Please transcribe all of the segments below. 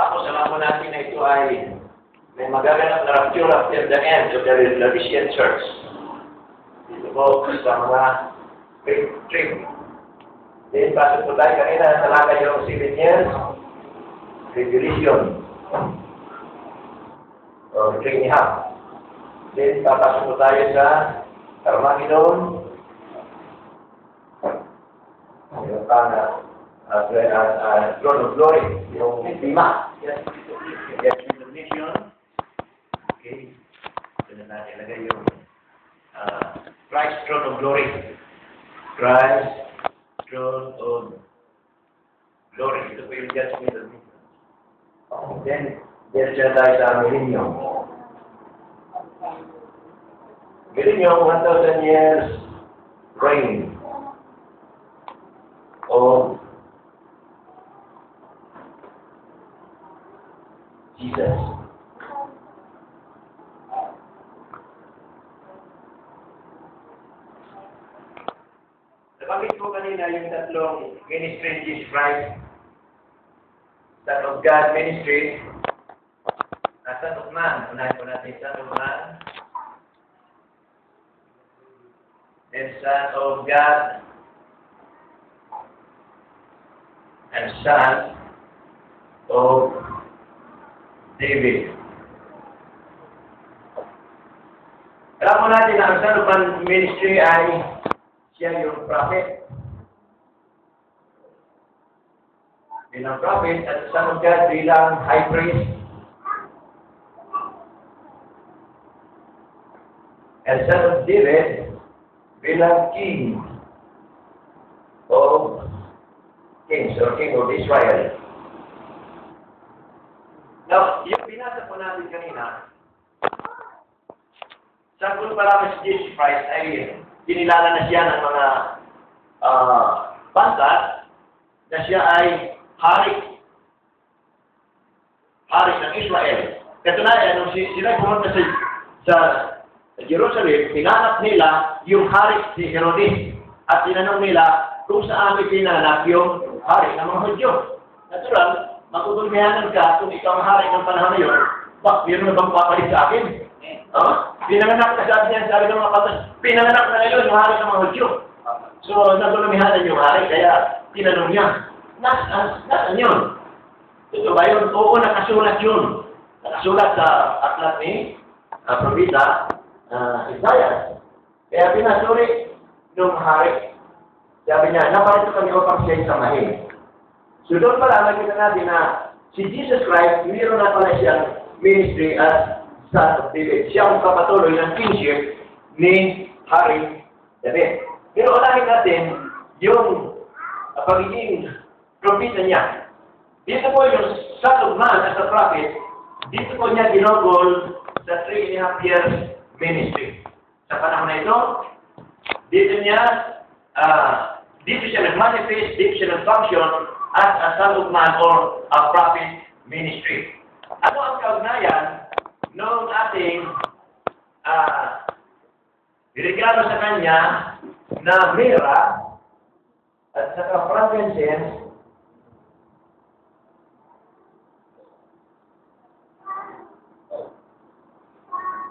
Tapos alaman natin na ito ay may magaganap na rapture after the end of the Laodicean Church. Dito po sa mga great dream. Then, pasok po tayo kanina, talagay yung 7 years, revolution, or 3.5. Then, papasok po tayo sa Armageddon, yung pana, throne of glory, yung lima. Yes, revolution. Okay. Ito na natin ilagay yung Christ throne of glory. Christ throne of glory. Ito po yung judgment of God. Oh, then, there's siya tayo sa millennium. Millennium, 1,000 years reign of Jesus. Bakit po kanina yung tatlong ministry is right? Son of God ministry at Son of Man. Unahin po natin Son of Man. Then Son of God and Son of David. Alam mo natin na ang Son of Man ministry ay siya yung prophet. Bilang prophet at Son of God bilang high priest. At Son of David bilang king of kings or king of Israel. Now, yung binasa po natin kanina, sa kung pala mas Jesus Christ ay kinilala na siya ng mga bansa na siya ay hari ng Israel. Katunayan, nung sila pumunta sa Jerusalem, tinanap nila yung hari si Herodes at tinanong nila kung saan itinanap yung hari ng mga Hudyo. Natural, matutulmihanan ka kung ikaw ang hari ng panahon na yun. Mayroon na bang papalit sa akin? Pinanganak na sabi ng mga patas, pinanganak na ngayon yung hari ng mga Hudyo. So, nagulumihanan yung hari, kaya tinanong niya, nasaan yun? Ito ba yun? Oo, nakasulat yun. Nakasulat sa aklat ni Propeta Isaiah. Kaya pinasuri yung hari. Sabi niya, naparito kami upang siya isamahin. So, doon pala, nakita natin na si Jesus Christ, mayroon na pala siyang ministry at Son of David. Siya ang kapatuloy ng kingship ni Hari David. Pero alamin natin yung pagiging propeta niya. Dito po yung Son of Man as a prophet, dito po niya ginugol sa 3.5 years ministry. Sa panahon na ito, dito niya, dito siya nag-manifest, dito siya nag-function as a Son of Man or a prophet ministry. Ano ang kaugnayan noong ating regalo sa kanya na mira at saka frankincense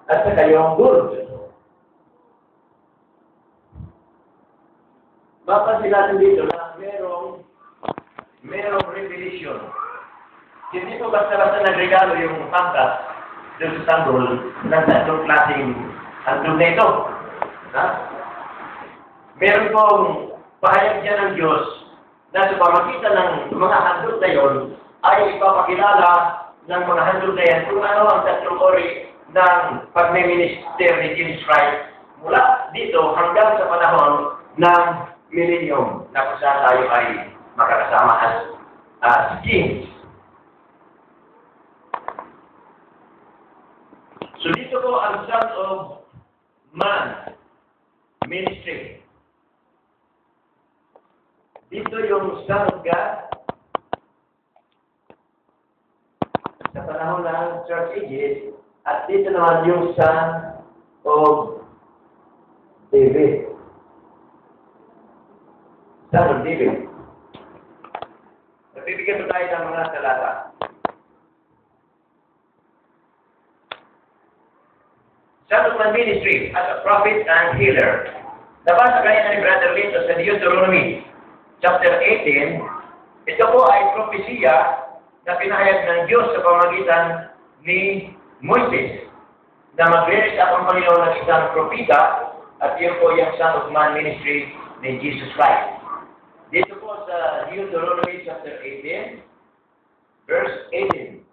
at saka yung gold. Mapansin natin dito na merong revelation. Hindi po basta-basta nagregalo yung pangkas doon sa tanggol ng tatlong klaseng tanggol na ito. Meron pong pahayag niya ng Diyos na sa pamagitan ng mga handog na yon ay ipapakilala ng mga handog na yan kung ano ang tatlong ori ng pagme-minister ni Jesus Christ mula dito hanggang sa panahon ng millennium na kung saan tayo ay makakasama as kings. So, dito po ang Son of Man ministry. Dito yung Son of God sa panahon ng Church Ages at dito naman yung Son of David. Son of David. Nagbibigyan po tayo ng mga talata. Son of Man ministry as a prophet and healer. Nabasa kanina ni Brother Lito sa Deuteronomy, chapter 18, ito po ay propesya na pinahayag ng Diyos sa pamamagitan ni Moises na maglinis ang Panginoon ng isang propita at yun po yung Son of Man ministry ni Jesus Christ. Dito po sa Deuteronomy chapter 18, verse 18.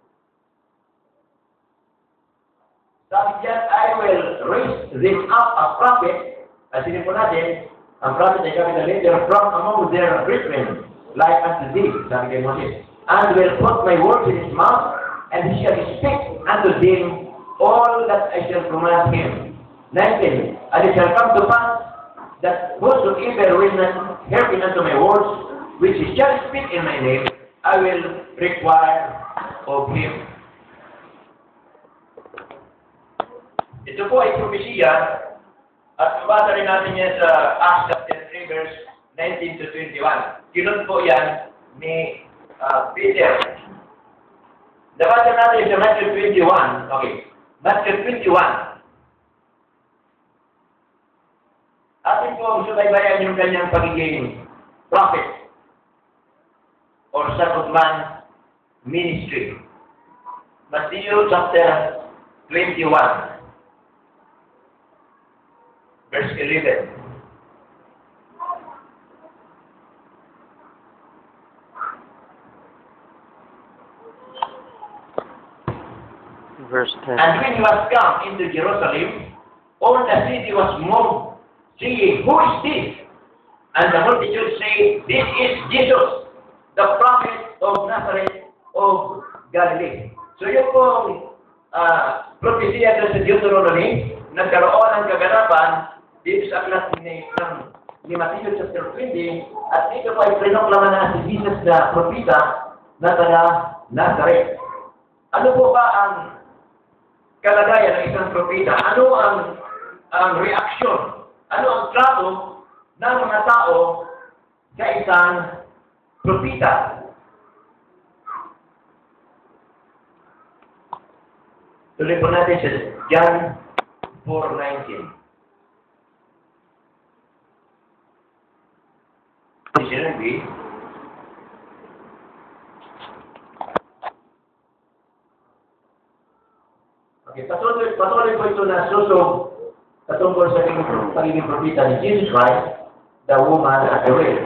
Sabi dyan, I will raise this up a prophet, kasi po natin, ang prophet ay kami na leader from among their brethren, like unto thee, sabi kay Moses, and will put my words in his mouth, and he shall speak unto him all that I shall command him. 19, and it shall come to pass, that whosoever will not hearken unto my words, which he shall speak in my name, I will require of him. Ito po ay propesya at mabasa rin natin yan sa Acts chapter 3 verse 19 to 21. Kinun po yan ni Peter. Nabasa natin sa Matthew 21. Okay. Matthew 21. Atin po subaybayan yung kanyang pagiging prophet or Son of Man ministry. Matthew chapter 21. Verse 11. Verse 10. And when he was come into Jerusalem, all the city was moved, saying, Who is this? And the multitude say, This is Jesus, the prophet of Nazareth of Galilee. So yun pong propesya na sa Deuteronomy, nagkaroon ng kaganapan dito sa aklat ni Matthew chapter 20, at dito po ay prinoklaman na si Jesus na propita na taga Nazareth. Ano po ba ang kalagayan ng isang propita? Ano ang reaksyon? Ano ang trato ng mga tao sa isang propita? Tuloy po natin sa John 4:19. Sinabi, okay, patuloy po ito na susog katungkol sa pagiging propita ni Jesus Christ, the woman at the well.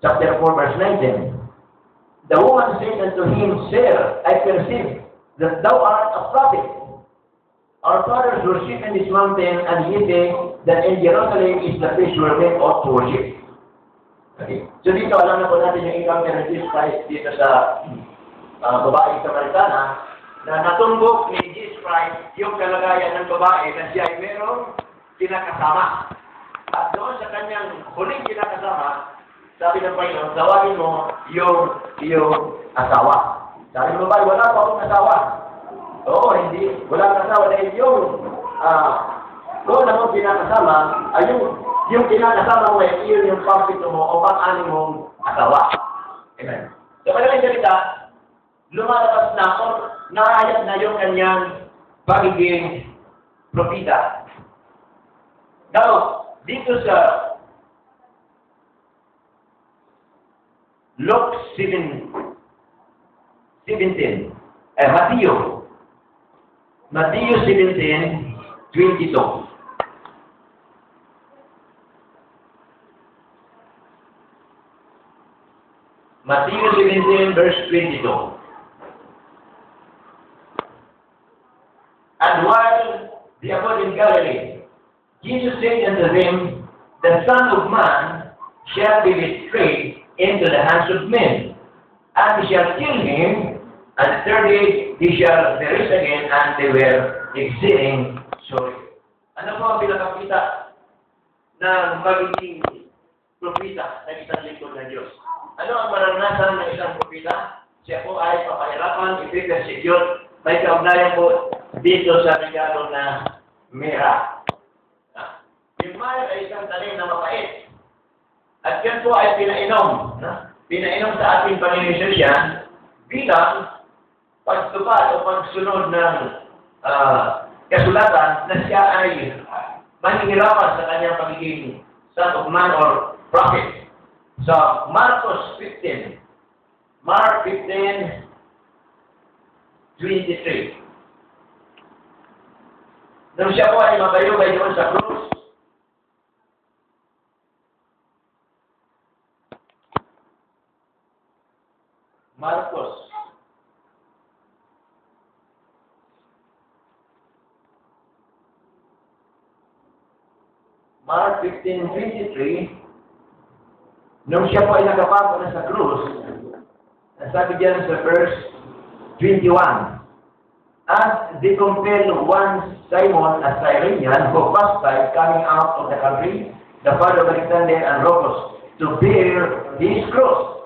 Chapter 4, verse 19. The woman said unto him, Sir, I perceive that thou art a prophet. Our fathers worship in this mountain, and ye say that in Jerusalem is the place where men ought to worship. Okay. So dito, alam na po natin yung encounter ni Jesus Christ dito sa babaeng Samaritana na natumbok ni Jesus Christ yung kalagayan ng babae na siya ay merong kinakasama. At doon sa kanyang huling kinakasama, sabi ng Panginoon, tawagin mo yung iyong asawa. Sabi ng babae, wala pa akong asawa. Oo, hindi. Wala akong asawa dahil yung doon akong kinakasama ay yung kinakasama mo ay iyon yung propito mo o pang-anim mong asawa. Amen. So, kailangan ganita, lumalabas na o nakahayat na yung kanyang pagiging propita. Now, dito sa Luke 17, Matthew 17:22. Matthew 17, verse 22. And while they abode in Galilee, Jesus said unto them, The Son of Man shall be betrayed into the hands of men, and they shall kill him, and 3 days he shall rise again, and they were exceeding sorry. Ano po ang pinakakita ng magiging propita na isang lingkod ng Diyos? Ano ang maranasan ng isang propita? Siya po ay papahirapan, ipipersecute, may kaugnayan po dito sa regalo na mira. Yung mayo ay isang tanim na mapait. At yan po ay pinainom. Pinainom sa ating Panginoon bilang pagtupad o pagsunod ng kasulatan na siya ay maninilapan sa kanyang pagiging son of man or prophet. So, Marcos 15. Mark 15, 23. Nung siya po ay mabayubay doon sa krus, Marcos 15:23, nung siya po ay nagapako na sa krus, nasabi diyan sa verse 21, as they compelled one Simon, a Cyrenian, who fasted coming out of the country, the father of Alexander and Rochus, to bear his cross.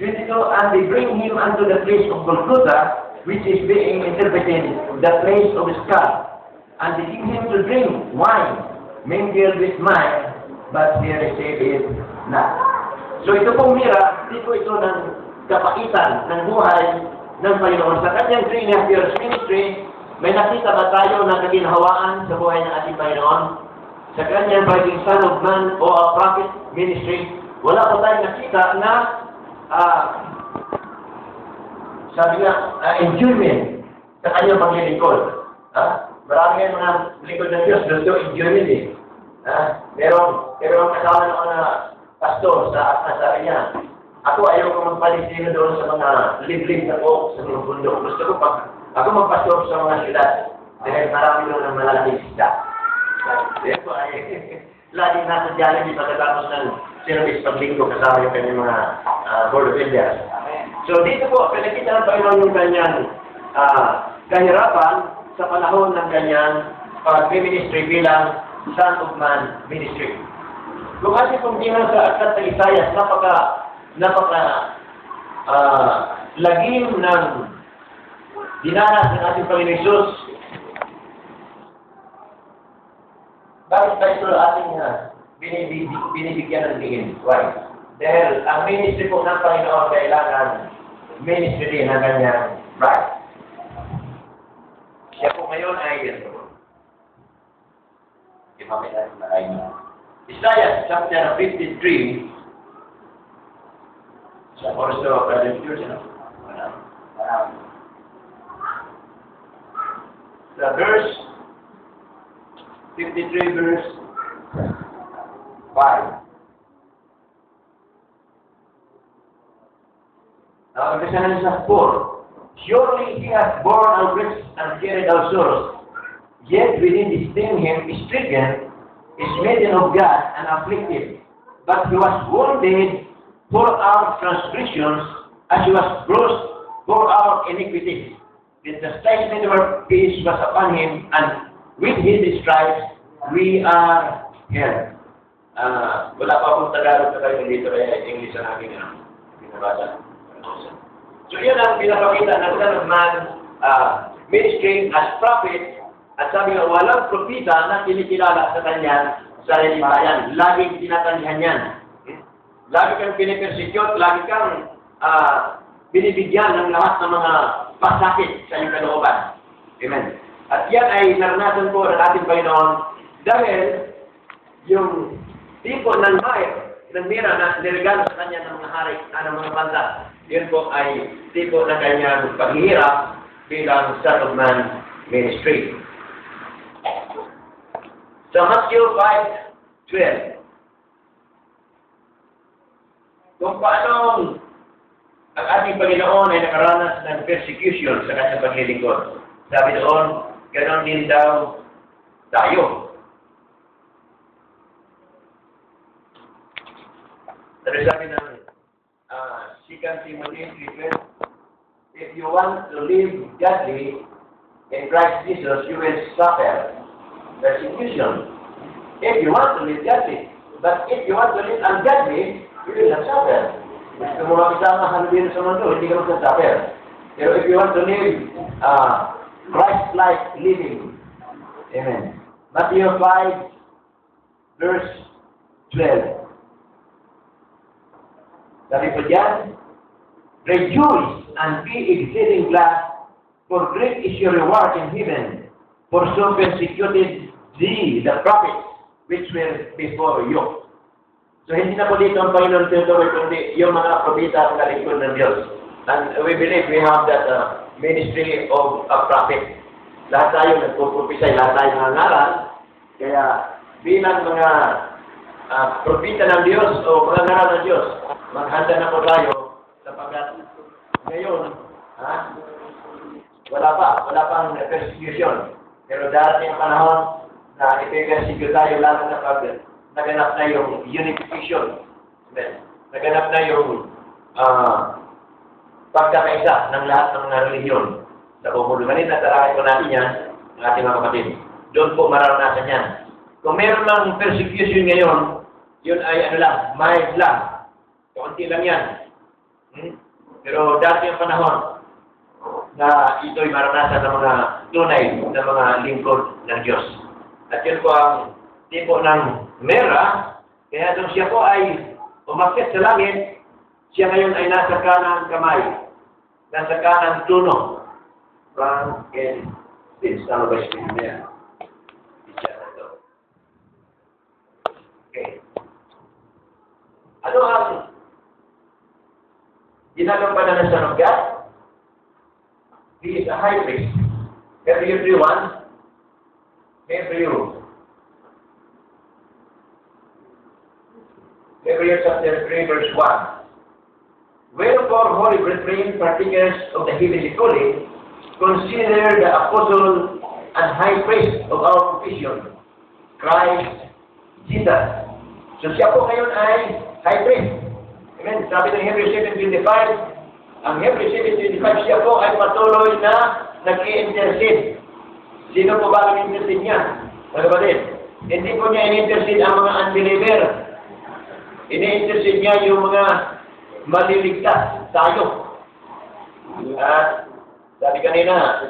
22, and they bring him unto the place of Golgotha, which is being interpreted the place of skull, and they give him to drink wine mingled with mine, but he received it not. So ito pong mira, dito ito ng kapakitan ng buhay ng Panginoon. Sa kanyang 3.5 years ministry, may nakita ba tayo na kaginhawaan sa buhay ng ating Panginoon? Sa kanyang pagiging son of man o a prophet ministry, wala po tayong nakita na sabi nga, enjoyment sa kanyang paglilingkod. Marami ngayon mga lingkod ng Diyos, doon yung enjoyment eh. Merong kasawa na ako na pastor sa sabi niya, ako ayaw ko magpalisino doon sa mga liblib na po sa mga bundok. Gusto ko pa, ako magpastor sa mga syudad. Dahil marami doon ang malaking isda. Dito ay, laging nasa dyan yung pagkatapos ng service paglingko kasama yung kanyang mga board of elders. So dito po, pinakita ng Panginoon yung kanyang kahirapan sa panahon ng kanyang pag-ministry bilang Son of Man ministry. Kung kasi kung tingnan sa Aklat ng Isaias, napaka lagim ng dinanas ng ating Panginoon Hesus. Bakit ba ito ating binibigyan ng tingin? Why? Dahil ang ministry po ng Panginoon kailangan ministry din ng kanyang bride. Siya po ngayon ay Isaiah chapter 53. Siya po rin sa Pagdipur, siya na? Sa verse 53 verse 5. Now, kasi natin sa 4. Surely he has borne our griefs and carried our sorrows. Yet we did esteem him stricken, smitten of God, and afflicted. But he was wounded for our transgressions, as he was bruised for our iniquities. The chastisement of our peace was upon him, and with his stripes we are healed. Wala pa akong Tagalog na dito kaya English ang aking binabasa. So yun ang pinapakita ng Son of Man ministering as prophet at sabi nga walang propita na kinikilala sa kanya sa lilibayan. Laging tinatanggihan yan. Lagi kang pinipersecute, lagi kang binibigyan ng lahat ng mga pasakit sa iyong kalooban. Amen. At yan ay naranasan po ng ating Panginoon dahil yung tipo ng mira na niregalo sa kanya ng mga hari at ng mga bansa. Yun po ay tipo na kanyang paghihirap bilang Son of Man ministry. Sa Matthew 5:12, kung paano ang ating Panginoon ay nakaranas ng persecution sa kanyang paglilingkod. Sabi doon, ganoon din daw tayo. Sabi ng 2 Timothy 3:12, if you want to live godly in Christ Jesus, you will suffer persecution. If you want to live godly, but if you want to live ungodly, you will not suffer. Kung mga kasama halubin sa mundo, hindi ka magsasuffer. Pero if you want to live Christ-like living, amen. Matthew 5:12. Sabi po dyan, rejoice and be exceeding glad, for great is your reward in heaven. pursue persecuted thee, the prophets, which were before you. So, hindi na po dito ang Panginoon tinutukoy, kundi yung mga propeta na lingkod ng Diyos. And we believe we have that ministry of a prophet. Lahat tayo nagpupropisay, lahat tayo nangaral. Kaya, bilang mga propeta ng Diyos o mga nangaral ng Diyos, maghanda na po tayo sapagkat ngayon, wala pang persecution. Pero darating ang panahon na ipe-persecute tayo lalo na pag naganap na yung unification. Naganap na yung pagkakaisa ng lahat ng reliyon sa pumulumanin. Natarangin ko natin yan, ng ating mga kapatid. Doon po mararanasan yan. Kung meron lang persecution ngayon, yun ay ano lang, mild lang. Kunti lang yan. Pero darating ang panahon na ito'y maranasan ng mga tunay ng mga lingkod ng Diyos. At yun po ang tipo ng mera, kaya nung siya po ay umakyat sa langit, siya ngayon ay nasa kanang kamay, nasa kanang tuno. Frank and Vince, ano ba siya niya? Okay. Ano ang ginagampanan sa lugar? He is a high priest. Everyone, Hebrews chapter 3, verse 1. Wherefore, holy brethren, partakers of the heavenly calling, consider the apostle and high priest of our profession, Christ Jesus. So siya po ngayon ay high priest. Amen. Sabi ng Hebrews 7:25, ang Hebrews 7:25 siya po ay patuloy na nag-i-intercede. Sino po ba ang intercede niya? Mga kapatid, hindi po niya in-intercede ang mga unbeliever. In-intercede niya yung mga maliligtas tayo. At sabi kanina,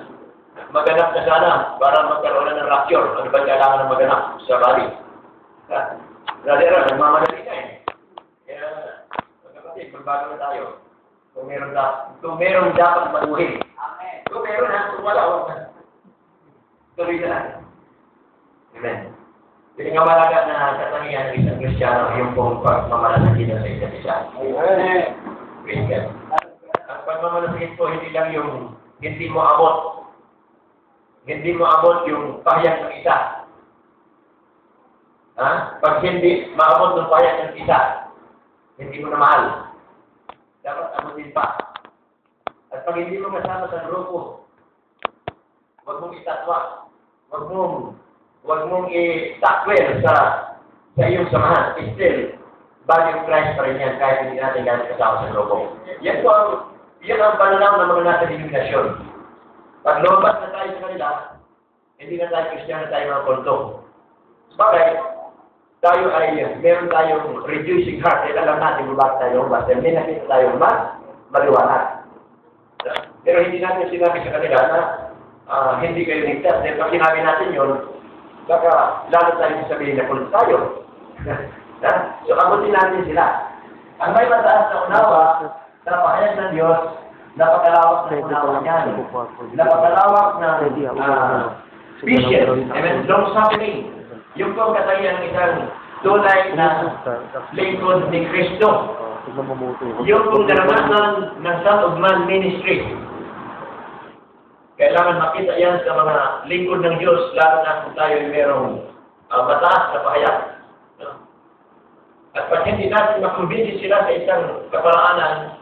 maganap na sana para magkaroon ng rapture. Ano ba kailangan na maganap sa bali? Radera, nagmamadali na eh. Kaya, mga kapatid, magbago na tayo. Kung meron dapat maguhin. Amen. Kung meron na, kung wala, wala. Tuloy na lang. Amen. Hindi nga malaga na katangian ng isang Kristiyano yung pong pagmamalasakin na sa isang isa. Amen. Praise God. Ang pagmamalasakin po, hindi lang yung hindi mo abot. Hindi mo abot yung pahayag ng isa. Ha? Pag hindi maabot ng pahayag ng isa, hindi mo na mahal. Dapat abutin pa. At pag hindi mo kasama sa grupo, huwag mong itatwa. Huwag mong itakwil sa iyong samahan. Still, value Christ pa rin yan kahit hindi natin ganit kasama sa grupo. Yan ang pananaw ng mga nasa denominasyon. Pag lumabas na tayo sa kanila, hindi na tayo Kristiyan na tayo mga konto. Bakit? Tayo ay meron tayong reducing heart. Kaya alam natin kung bakit tayo mas. Hindi nakita tayo mas maliwanag. Pero hindi natin sinabi sa kanila na hindi kayo ligtas. Dahil pag sinabi natin yun, baka lalo tayong sabihin na kulit tayo. So, abutin natin sila. Ang may mataas na unawa, na pahayag ng Diyos, napakalawak na unawa niyan. Napakalawak na vision. Amen. Long suffering. Yung pong katayan ng isang tunay na lingkod ni Kristo. Yung pong daramasan ng Son of Man ministry. Kailangan makita yan sa mga lingkod ng Diyos, lalo na kung tayo ay merong mataas na pahayag. At pag hindi natin makumbinsi sila sa isang kaparaanan,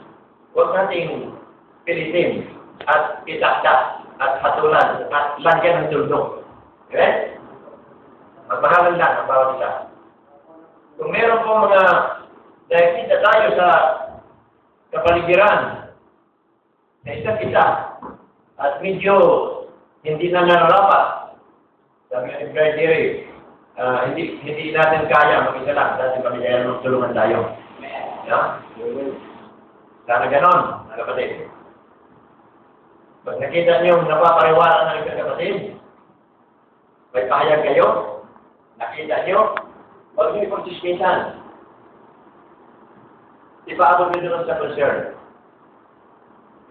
huwag nating pilitin at itakta at hatulan at lagyan ng tulong. Okay? Magmahalan lang ang bawat isa. Kung meron po mga nakikita tayo sa kapaligiran na isa't isa at medyo hindi na nararapat, sabi nga ni Brad Jerry, hindi natin kaya mag-isa lang dahil kami kaya tulungan tayo. Yeah? Sana ganon, mga kapatid. Pag nakita niyong napapariwanan ng isang kapatid, may pahayag kayo, nakita niyo, huwag niyo ipag-dismisan. Ipaabot niyo doon sa concern.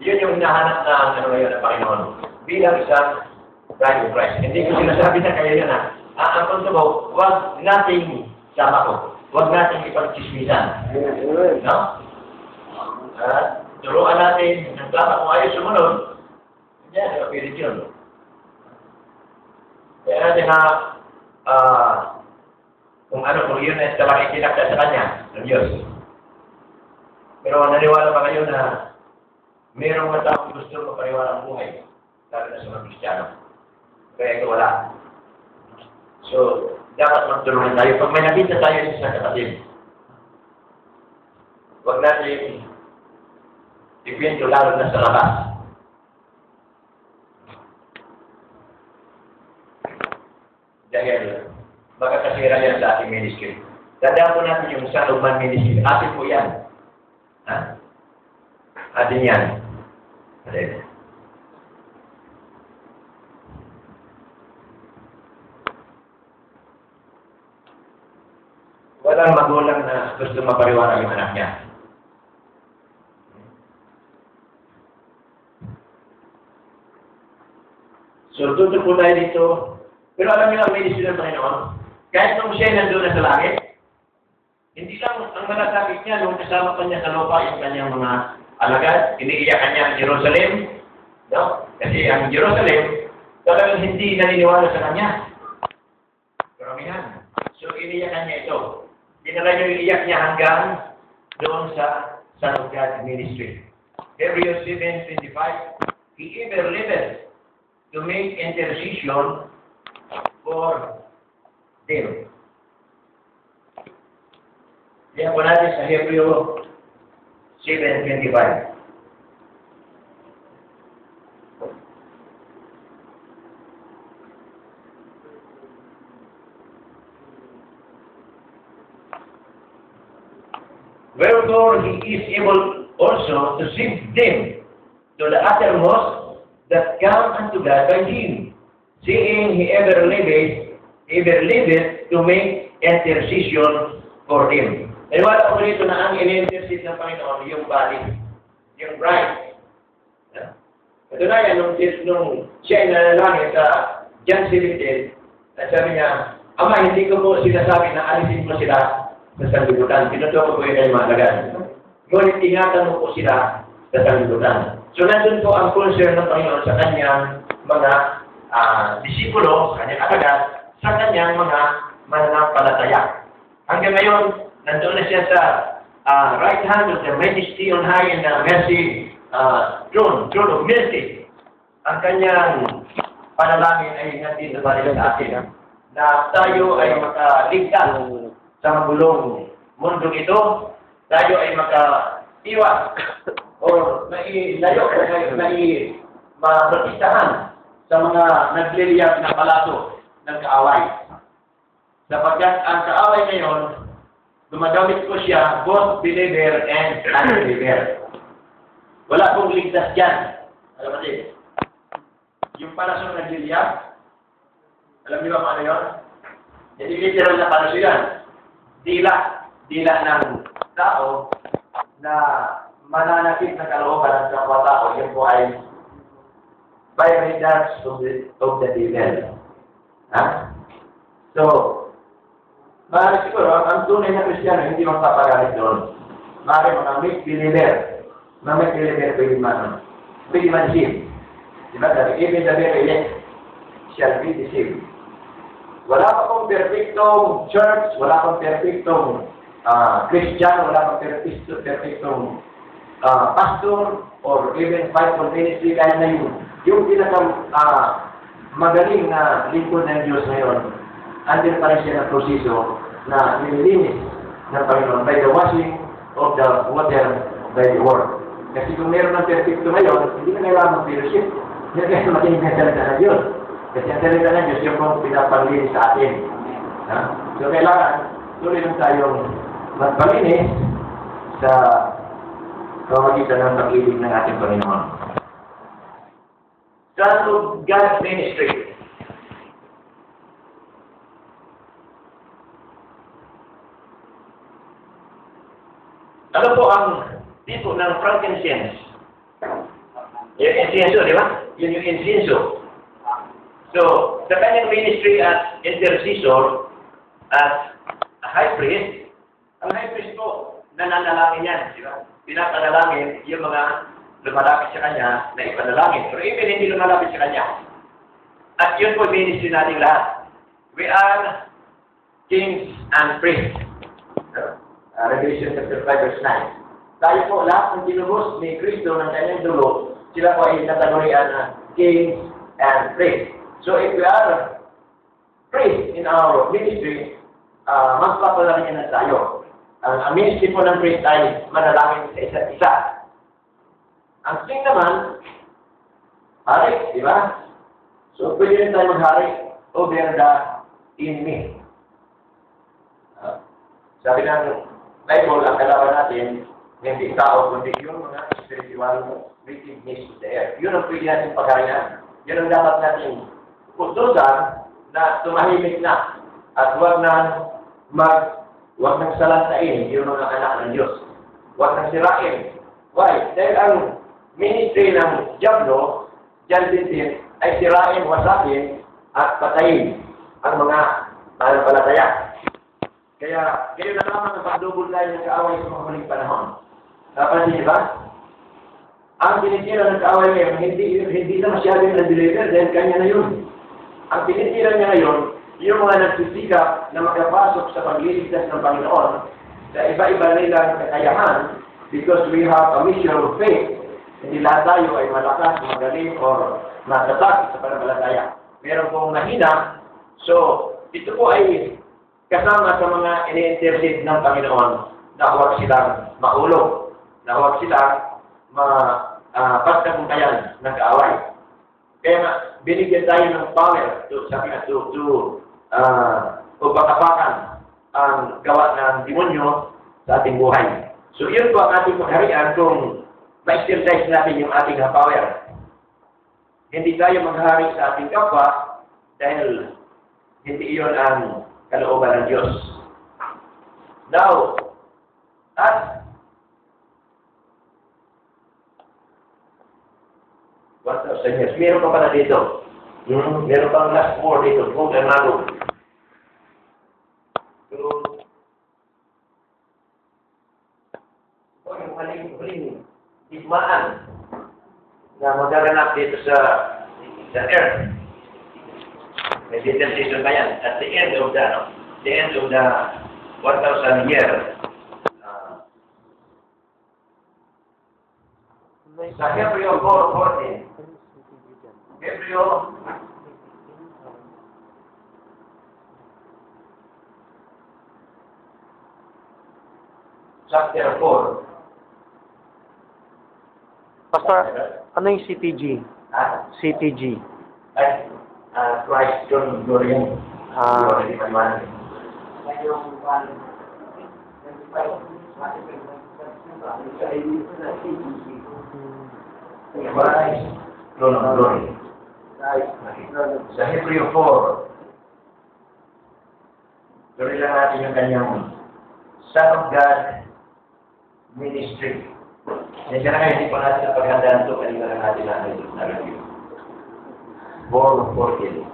Yun yung hinahanap na ang Panginoon. Bilang isang Right, right. Hindi ko sinasabi na kayo yun ha. Ang konsumo, huwag nating, sama ko, huwag nating ipagchismisan. No? Turuan natin, ang dapat mo ayos sumunod, hindi na kapilit yun. Kaya natin na, kung ano, kung yun na dapat itinakta sa kanya, ng Diyos. Pero naniwala pa kayo na mayroong mga taong gusto mapariwala ang buhay, lalo na sa mga Kristiyano. Kaya ito wala. So, dapat magtulungan tayo. Pag may nakita tayo sa isang kapatid, huwag natin ikwento lalo na sa labas. Dahil, makakasira yan sa ating ministry. Dadaan po natin yung Salomon ministry. Atin po yan. Ha? Atin yan. Atin. Walang magulang na gusto mapariwara yung anak niya. So, tutok po tayo dito. Pero alam niyo ang ministry ng Panginoon, kahit nung siya nandoon na sa langit, hindi lang ang malasakit niya nung kasama pa niya sa lupa yung kanyang mga alagad, iniiyakan niya ang Jerusalem. No? Kasi ang Jerusalem, talagang hindi naniniwala sa kanya. Karamihan. So, iniiyakan niya ito. Dinala niyo yung iyak niya hanggang doon sa Son of God ministry. Hebrews 7:25, He ever liveth to make intercession for them. Diyan po natin sa Hebrews 7:25. Wherefore he is able also to save them to the uttermost that come unto God by him, seeing he ever liveth to make intercession for them. May wala ko rito na ang in-intercede ng Panginoon, yung body, yung bride. Ito na yan, nung siya ay nanalangin sa John 17, sabi niya, Ama, hindi ko po sinasabi na alisin mo sila sa sanglibutan. Tinutuwa ko po yun ay mahalagan. Ngunit ingatan mo po sila sa sanglibutan. So, nandun po ang concern ng Panginoon sa kanyang mga disipulo, sa kanyang alagad, sa kanyang mga mananampalataya. Hanggang ngayon, nandun na siya sa right hand of the majesty on high and mercy throne of mercy. Ang kanyang panalangin ay natin na parin sa atin na tayo ay makaligtas sa bulong mundong ito, tayo ay makaiwas o mailayo o maiprotistahan sa mga nagliliyag na palato ng kaaway. Sapagkat ang kaaway ngayon, gumagamit ko siya both believer and unbeliever. Wala pong ligtas dyan. Alam natin, yung palasong nagliliyag, alam niyo ba paano yun? Hindi literal na palaso yan. Dila ng tao na mananakit na kalooban ng kapwa tao, yun po ay by regards of the devil. Ha? So, maaari siguro, ang tunay na Kristiyano hindi magpapagalit doon. Maaari mga make believer pwede man deceived. Diba? Even the very elect shall be deceived. Wala akong perfectong church, wala akong perfectong Christian, wala akong perfectong pastor, or even Bible ministry, kaya na yun. Yung pinakang magaling na lingkod ng Diyos ngayon, andin pa rin siya ng proseso na nililinis ng Panginoon by the washing of the water by the word. Kasi kung meron ng perfecto ngayon, hindi na kailangan ng fellowship. Hindi na kailangan maging nagsalita ng Diyos. Kasi ang talaga ng Diyos yung pinapanglinis sa atin. Ha? So, kailangan tuloy lang tayong magpanglinis sa pamagitan ng pag-ibig ng ating Panginoon. Son of God's ministry. Ano po ang tipo ng frankincense? Yung insenso, di ba? Yun yung insenso. So, the kanyang ministry as intercessor, as a high priest, ang high priest po, nananalangin yan, di ba? Pinapanalangin yung mga lumalapit sa kanya na ipanalangin. Pero even hindi lumalapit sa kanya. At yun po ministry natin lahat. We are kings and priests. Revelation chapter 5 verse 9. Tayo po lahat ng tinubos ni Kristo ng kanyang dulo, sila po ay natanurian na kings and priests. So if we are priests in our ministry, mas papalangin na tayo. Ang ministry po ng priest ay manalangin sa isa't isa. Ang king naman, hari, di ba? So pwede rin tayo maghari over the enemy. Sabi ng Bible, ang kalaban natin, hindi tao, kundi yung mga spiritual wickedness of the air. Yun ang pwede natin pagharihan. Yun ang dapat natin kutusan na tumahimik na at huwag na huwag nang salasain yung mga anak ng Diyos. Huwag nang sirain. Why? Dahil ang ministry ng Diablo, dyan din ay sirain, wasakin, at patayin ang mga mananampalataya. Kaya, kayo na lamang ang pagdubol tayo ng kaaway sa mga huling panahon. Dapat niyo ba? Ang tinitira ng kaaway ngayon, hindi na masyadong na-deliver dahil kanya na yun. Ang tinitira niya ngayon, yung mga nagsisikap na makapasok sa pagliligtas ng Panginoon sa iba-iba nilang kakayahan because we have a mission of faith. Hindi lahat tayo ay malakas, magaling, or matatak sa pananampalataya. Meron pong mahina. So, ito po ay kasama sa mga ini-intercede ng Panginoon na huwag silang maulog, na huwag silang pagkakuntayan ng kaaway. Kaya binigyan tayo ng power to pagkapakan ang gawa ng demonyo sa ating buhay. So yun po ang ating pagharian kung ma-exercise natin yung ating power. Hindi tayo maghari sa ating kapwa dahil hindi iyon ang kalooban ng Diyos. Now, at what else? Meron pa pala dito. Meron pang last word dito. Kung ano. So, yung huling digmaan na magaganap dito sa earth. May intercession pa yan. At the end of the 1,000 years, sa Hebreo 4:14, chapter 4. Pastor, ano yung CTG? CTG. Christ John Dorian. Christ John Dorian. Sa Hebreo 4. Tuloy lang natin yung kanyang Son of God Ministry. Kaya na hindi pa natin napaghandaan ito. Kanina lang natin na-review. 4:14.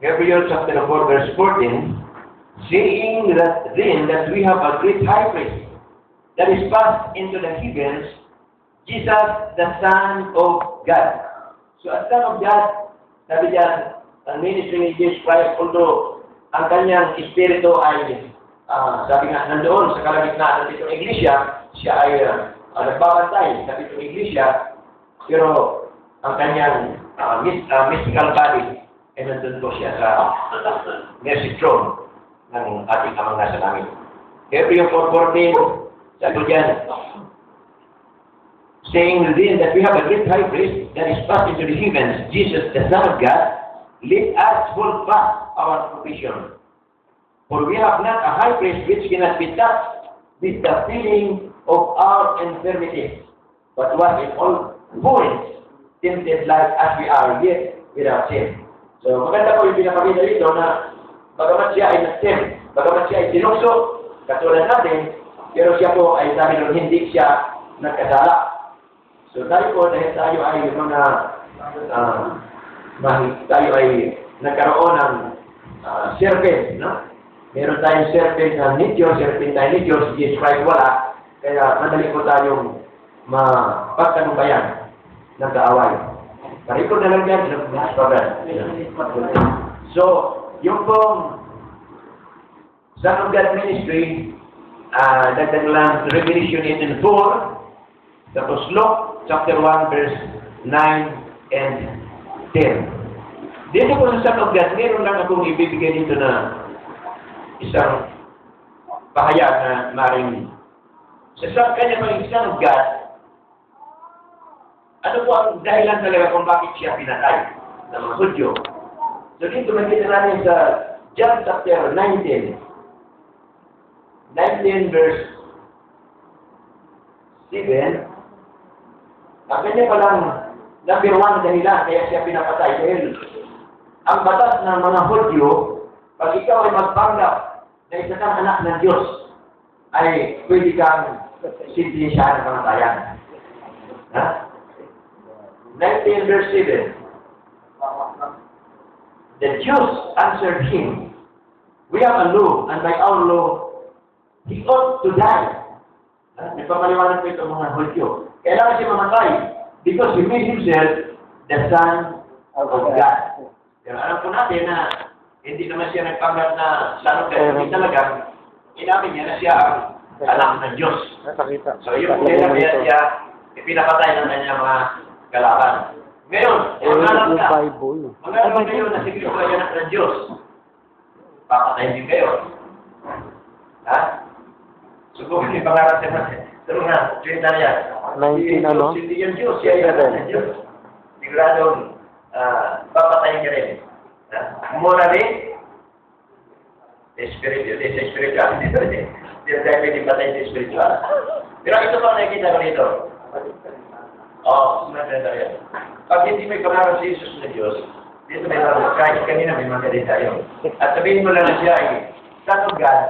Gabriel chapter 4 verse 14, saying that then that we have a great high priest that is passed into the heavens, Jesus the Son of God. So as Son of God, sabi niya, ang ministry ni Jesus Christ, although ang kanyang espiritu ay sabi nga nandoon sa kalagitnaan ng pitong iglesia, siya ay nagbabantay sa pitong iglesia, pero ang kanyang mystical body ay nandun po siya sa mercy throne ng ating amang nasa namin. Hebreo 4:14, sabi dyan, saying within that we have a great high priest that is passed into the heavens, Jesus the Son of God, let us hold fast our profession. For we have not a high priest which cannot be touched with the feeling of our infirmities, but was in all points tempted like as we are, yet without sin. So maganda po yung pinapakita dito na bagamat siya ay nag-sin, bagamat siya ay sinusok, katulad natin, pero siya po ay dahil hindi siya nagkadala. So tayo po, dahil tayo ay mga tayo ay nagkaroon ng serpent, no? Meron tayong serpent na nityo, serpent tayo nityo, si Jesus Christ wala, kaya madali po tayong mapagtanubayan ng kaaway. Parikod na lang yan, so, yung pong Son of God Ministry, datang lang Revelation 18:4, tapos Luke chapter 1, verse 9 and 10. Dito po sa Son of God, meron lang akong ibibigay dito na isang pahayag na maring sa kanya ng Son of God, ano po ang dahilan talaga kung bakit siya pinatay ng mga Hudyo? So dito makita natin sa John chapter 19 verse 7, ang kanya palang number 1 dahilan kaya siya pinapatay. Dahil ang batas ng mga Hudyo, pag ikaw ay magpanggap na isa kang anak ng Diyos, ay pwede kang sintinisyahan ng kamatayan. Ha? 19 verse 7. The Jews answered him, "We have a law, and by our law, he ought to die." May pamaliwanag po itong mga Hudyo. Kailangan siya mamatay because he made himself the Son of God. Pero alam po natin na hindi naman siya nagpanggap na Son of God. Hindi talaga, inamin niya na siya ang anak ng Diyos. So yun po kaya siya ipinapatay ng kanyang mga kalaban. Ngayon, mangalap kayo na si Kristo ay anak ng Diyos. Papatayin din kayo. Ha? So kung hindi pangarap siya natin, tulong na, tuwintan yan. Hindi yan Diyos, siya ay anak ng Diyos. Siguradong papatayin ka rin. Morally, spiritual, dito rin. Dito tayo pwede patayin si spiritual. Pero ito pa nakikita ko nito. Oo, sumunod na yan. Pag hindi may pangarap si Jesus na Diyos, dito may pangarap. Kahit kanina may magkali tayo. At sabihin mo lang na siya ay, Son of God,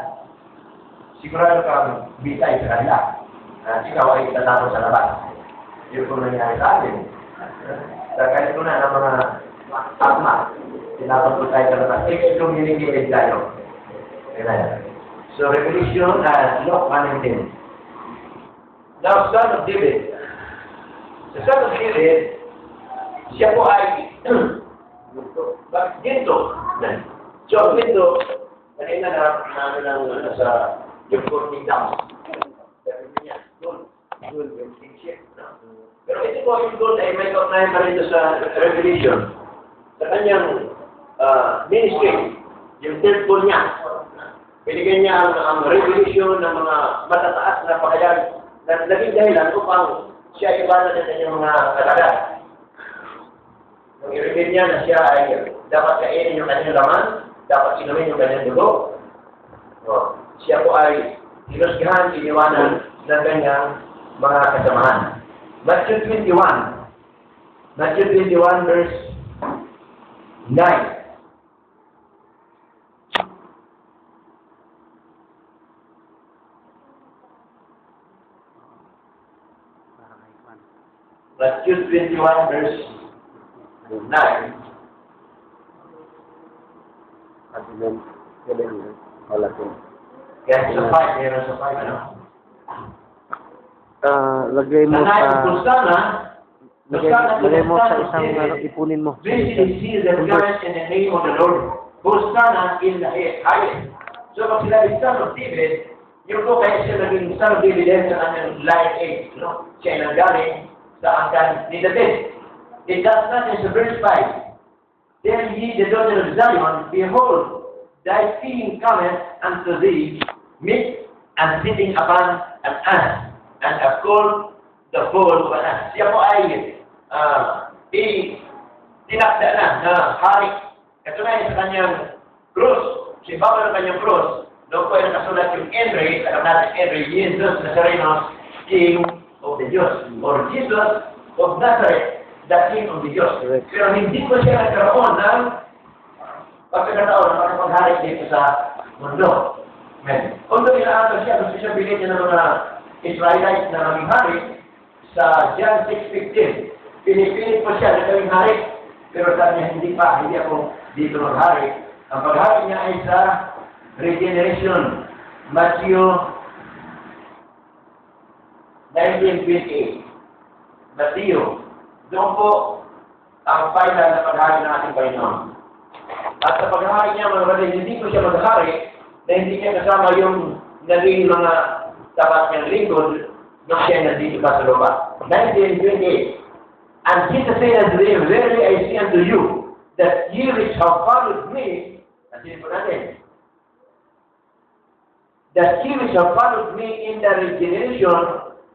sigurado kang bitay sa kanila. At ikaw ay tatalo sa labas. Yun po nangyari sa atin. Sa kahit muna ng mga akma, tinapag po tayo sa labas. Excommunicated tayo. So, Revelation at Luke 1:10. Now, Son of David. Sa Son of David, siya po ay ginto. So, ginto, kanina narapin namin ang nasa Jumbo Kingdom. Pero ito po yung gold ay may kaugnayan pa rin sa Revelation. Sa kanyang ministry, yung temple niya, binigyan niya ang revelation ng mga matataas na pakayag na naging dahilan upang siya ay iba na sa kanyang mga kalaga. Nung i-reveal niya na siya ay dapat kainin yung kanyang laman, dapat inumin yung kanyang dugo. No. Siya po ay hinusgahan, iniwanan ng kanyang mga kasamahan. Matthew 21 verse 9. Matthew 21 verse 9. Kaya sa 5, meron sa 5, ano? Lagay mo sa... Lagay mo sa isang ipunin mo. Hosanna in the highest. So, pag sila yung Son of David, yung po kaya siya naging Son of David sa kanyang line 8, no? Siya nanggaling sa angkan ni David. It does not in verse 5. Then ye, the daughter of Zion, behold, thy king cometh unto thee, meek and sitting upon an ass, and have called the fold of an ass. Siya po ay tinakda na na hari. Ito na yung sa kanyang cross. Sa ibaba ng kanyang cross, doon po ay nakasulat yung Henry, alam natin Henry, Jesus Nazareno, King of the Diyos, or Jesus of Nazareth, the King of the Diyos. Pero hindi po siya nagkaroon ng pagkakataon ng paghari dito sa mundo. Medyo. Kung nilaanan siya, gusto siya bilhin niya ng mga Israelites na naming hari sa John 6:15. Pinipilit po siya na naming hari, pero sabi niya, hindi pa, hindi ako dito ng hari. Ang paghari niya ay sa regeneration. Matthew 19:28. Matthew, doon po ang final na paghari natin kayo noon. At sa paghari niya, mga kapatid, hindi po siya maghari na hindi niya kasama yung naging mga tapat niyang lingkod nung siya nandito pa sa lupa. 19:28. And Jesus said unto them, Verily I say unto you, that ye which have followed me, at yun po natin, that ye which have followed me in the regeneration,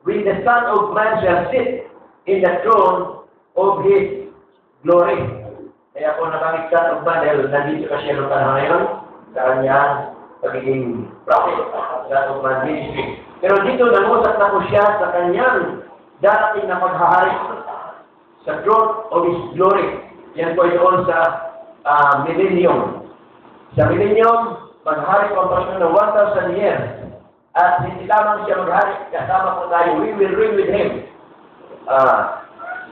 when the Son of Man shall sit in the throne of his glory. Kaya po nakamit Son of Man, dahil nandito ka siya lupa na ngayon, sa kanyang pagiging prophet sa Uman Ministry. Pero dito, nangusap na po siya sa kanyang darating na paghahari sa throne of His glory. Yan po yun sa millennium. Sa millennium, maghari po ang pasyon na 1,000 years. At hindi lamang siya maghari, kasama po tayo, we will reign with Him.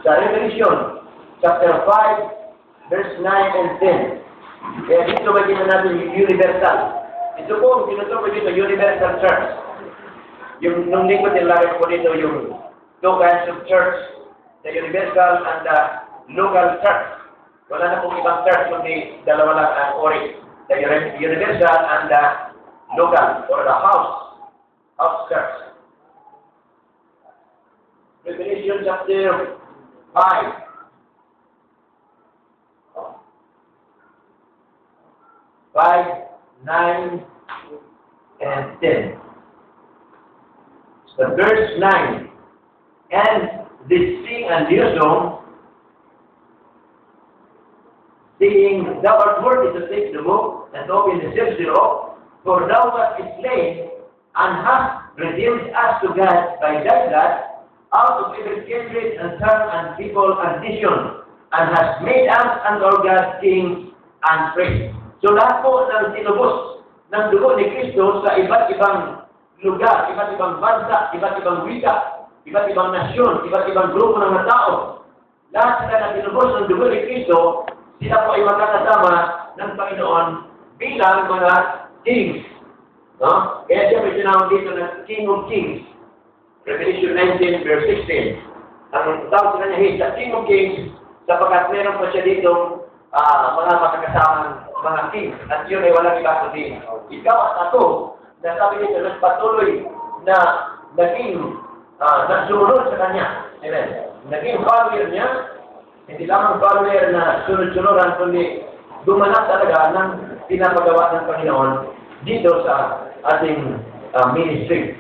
Sa Revelation, chapter 5, verse 9 and 10. Kaya dito magiging natin universal. Ito po ang tinutukoy dito, Universal Church. Yung nung lingkod nilagay po dito yung two kinds of church, the universal and the local church. Wala na pong ibang church, kundi dalawa lang ang ori. The universal and the local, or the house church. Revelation chapter 5. Five. 9 and 10. So verse 9. And the sea and the ocean, saying, Thou art worthy to take the book and open the seals thereof, for thou wast slain and hast redeemed us to God by thy blood out of every kindred and tongue and people and nation, and hast made us unto our God kings and priests. So lahat po ng tinubos ng dugo ni Kristo sa iba't ibang lugar, iba't ibang bansa, iba't ibang wika, iba't ibang nasyon, iba't ibang grupo ng mga tao. Lahat sila na tinubos ng dugo ni Kristo, sila po ay makakasama ng Panginoon bilang mga kings. No? Kaya siya may tinawag dito ng King of Kings. Revelation 19 verse 16. Ang tawag sila niya, hey, sa King of Kings, sapagat meron po siya dito mga makakasamang mga king, at yun ay walang iba kundi ikaw at ako, na sabi niya, nagpatuloy na naging nagsunod sa kanya. Amen. Naging follower niya, hindi lamang follower na sunod-sunuran, kundi gumanap talaga ng pinapagawa ng Panginoon dito sa ating ministry.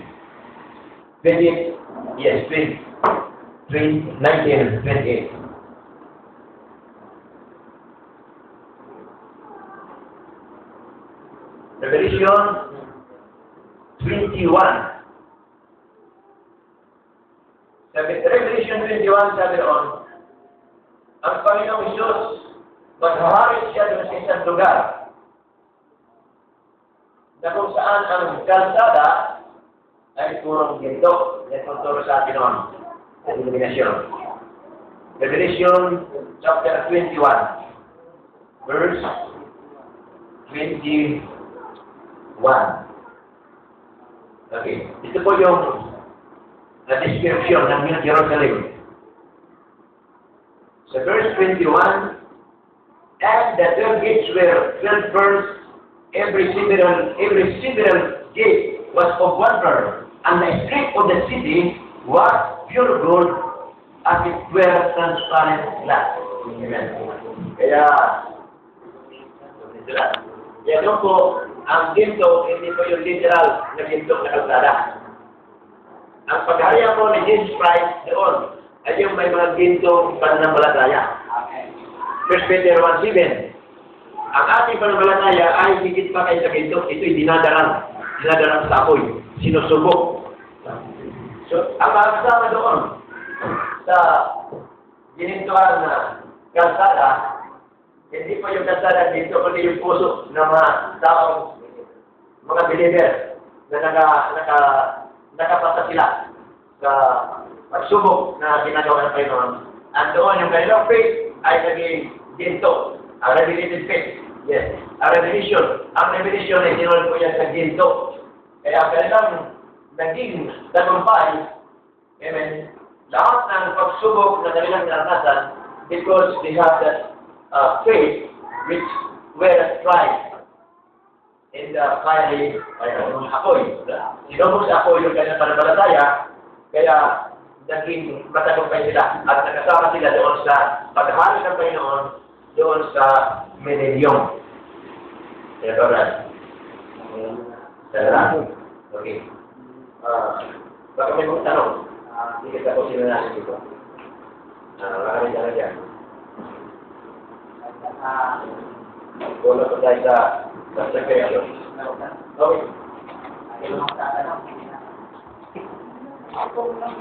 19 and 28. Revelation 21. Revelation 21, sabi noon, ang Panginoong Isus, maghahari siya doon sa isang lugar na kung saan ang kalsada ay turong ginto. Yan ang turo sa atin noon, sa denominasyon. Revelation chapter 21, verse 20. 1. Okay. Ito po yung description ng New Jerusalem. So verse 21, And the 12 gates were 12 pearls, every several gate was of one pearl, and the street of the city was pure gold, as it were transparent glass. Amen. Kaya, yan po, ang ginto, hindi po yung literal na ginto na kalsada. Ang pagharihan po ni Jesus Christ doon ay yung may mga ginto pananampalataya. First Peter 1:7. Ang ating pananampalataya ay higit pa kayo sa ginto. Ito'y dinadalang sa apoy, sinusubok. So, ang makasama doon sa ginintuan na kalsada, hindi po yung kasada dito, kundi yung puso ng mga taong mga believers na nakapasa sila sa pagsubok na ginagawa ng Panginoon. At doon, yung kanilang faith ay naging ginto. Ang revelated faith. Yes. Ang revelation. Ang revelation ay tinuloy po yan sa ginto. Kaya ang kanilang naging tagumpay, amen, lahat ng pagsubok na kanilang naranasan because they have that faith which were tried. And finally, mayroon ako'y. Sinubos ako yung kanyang panampalataya, kaya naging matagumpay sila at nakasama sila doon sa paghahari ng Panginoon doon sa Menedyong. Kaya ba rin? Kaya okay. Baka may mga tanong. Hindi kita po sinanasin dito. Maraming tanong dyan. Wala po tayo sa Secretary. Okay. Ako lang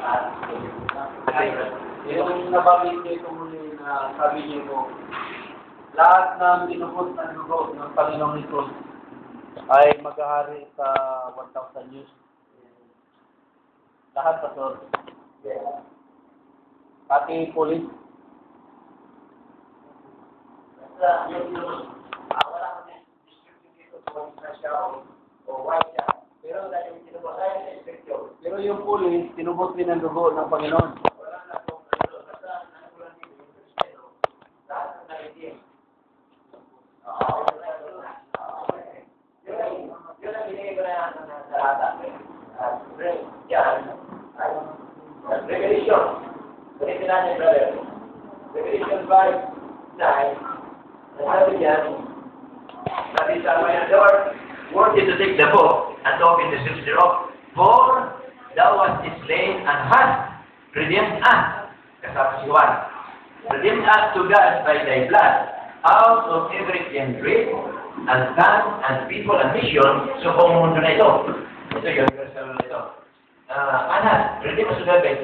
yung nabanggit niyo tungkol na sabi niyo po, lahat ng binuhos na lugod ng Panginoong Isus ay maghahari sa 1,000 years. Lahat pa sir. Pati pulis. Wala ko na description dito kung na siya o why siya. Pero dahil yung tinubusayan na inspeksyon. Pero yung pulis, tinubos din ang dugo ng Panginoon. Wala na po. Basta nagulang din yung Kristino. Lahat na naitin. Yun ang binigyan ko na sa lata. Yan. Revelation. Ganito natin, brother. Revelation 5:9. Nasabi yan. Nabi sa mga door. Worthy to take the book and open the seals thereof, for thou wast slain and hast redeemed us, kasama si Juan, redeemed us to God by thy blood, out of every kindred, and tongue, and people, and nation, so buong mundo na ito. Ito yung universal na ito. Redeemed us to God by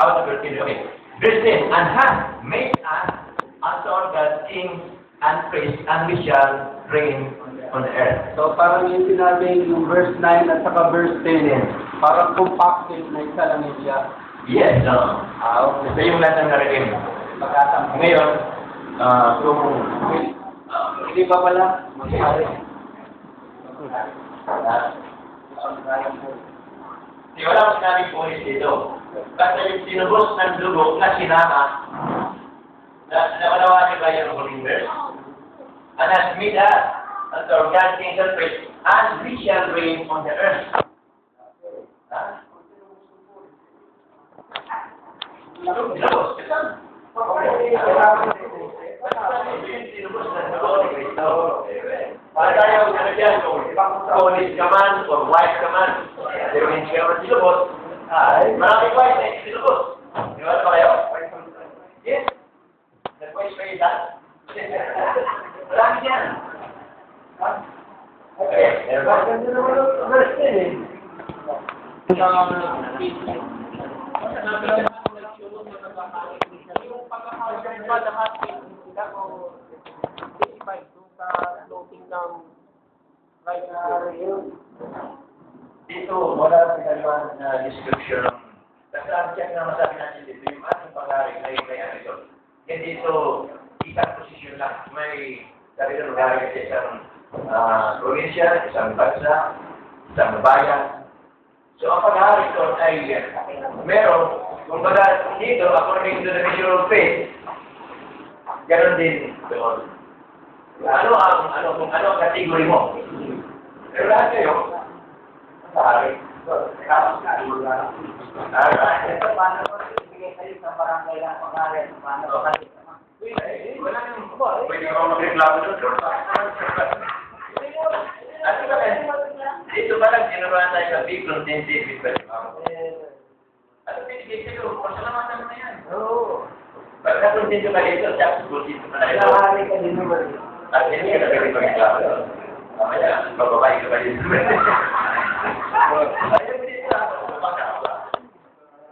out of every kindred. Okay. Verse 10, and hath made us unto our God kings and priests, and we shall reign on the earth. So parang yung sinabi yung verse 9 at saka verse 10, yes. Parang compacted na isa lang yun siya. Yes, no. Ito yung lahat ng narinig. Pagkasama. Ngayon, hindi ba pala? Maghari. Di wala ko sinabing polis dito. Basta yung sinubos ng dugo na sinama, nawalawa niyo ba yung believers? And has made us unto our God, kings and priests, and we shall reign on the earth. Okay, everybody can do the first thing. Dito, wala naman na description. Kasi ang check na masabi natin dito, yung ating pangaring na yung kaya nito. Yan dito, isang posisyon lang. May sarili lugar kasi isang provincia, isang bansa, isang bayan. So, ang pag-ahari ito ay meron, kung baga dito, according to the measure of faith, gano'n din doon. Kung ano ang kategory mo? Pero lahat kayo, pag-ahari. Paano mo nagbigay kayo sa barangay ng pag-ahari? Paano mo nagbigay? Pwede mo mag-reklamo doon. Dito ba lang ginagawa tayo sa big contented with ano pinigay sa'yo? Pasalamatan mo na yan. Oo. Pagka contento ka dito, dapat contento ka na ito. Nakahari ka din naman. At hindi ka na pwede mag-reklamo doon. Mamaya, magbabayin ka ba dito? Ayun dito ako. Magkakaba. Sa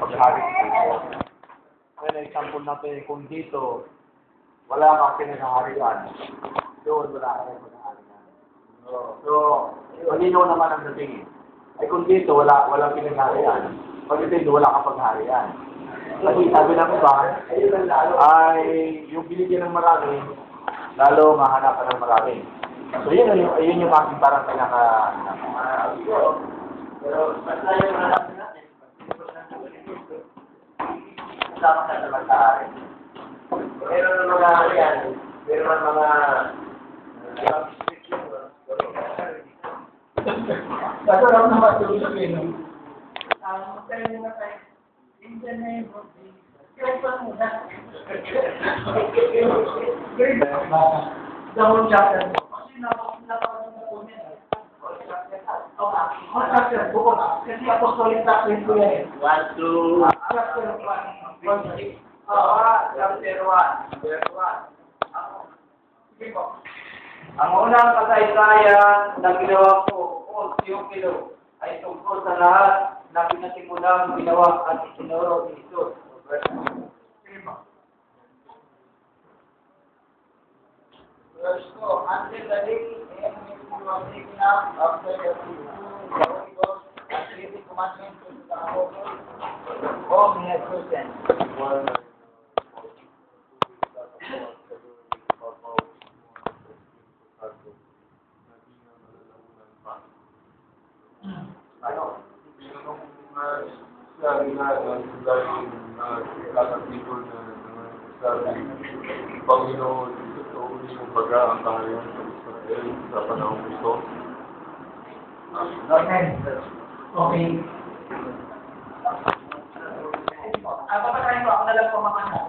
paghari ko. Well, example natin, kung dito, wala kang pinaharian, doon wala kang pinaharian. So, malinaw naman ang dating. Ay kung dito, walang pinagharian. Pag dito, wala kang pagharian. Kasi sabi ng iba, ay yung binigyan ng marami, lalo mahanapan ng marami. So, yun yung aking parang pinaka... Pero, mas na yung marami natin, kasama ka naman sa akin. Meron ng mga yan, meron ng mga... Kasarap na ba ito sabihin mo? Masaya nyo na tayo. Internet, kaya muna. Dahon jacket mo. Kasi napapagod na po niya. Chapter 4. Kasi apostolic doctrine ko yan eh. 1, 2. Chapter 1. Chapter 1. Sige po. Ang unang kasaysayan na ginawa ko o Teofilo ay tungkol sa lahat na pinasimulang ginawa at itinuro ni Isus. Verse 2. Until the day when he was taken up after the Holy Ghost and gave the commandment to the apostles, whom he had chosen. Panginoon, ito yung pag-aang tayo sa Israel sa panahong ito. Okay. Papatayin ko, ako na lang pumakanan.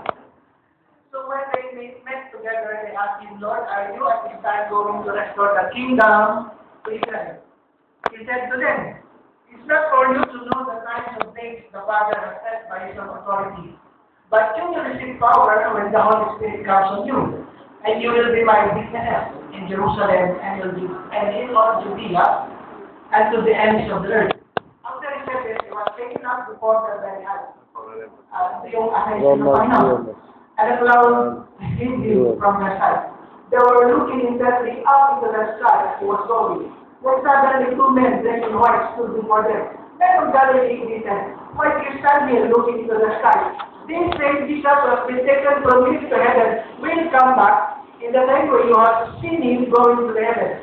So when they met together, they asked him, Lord, are you at this time going to restore the kingdom to Israel? He said to them, it's not for you to know the kinds of things the Father has said by his own authority. But you will receive power when the Holy Spirit comes on you, and you will be my witness in Jerusalem and in all Judea and to the ends of the earth. After he said this, he was taken up before the very high. And a cloud hid him from their sight. They were looking intently up into the sky as he was going. When suddenly two men dressed in white stood before them. Men of Galilee, he said, why do you stand here looking into the sky? These things Jesus was taken from him to heaven will come back in the time where you have seen him going to heaven.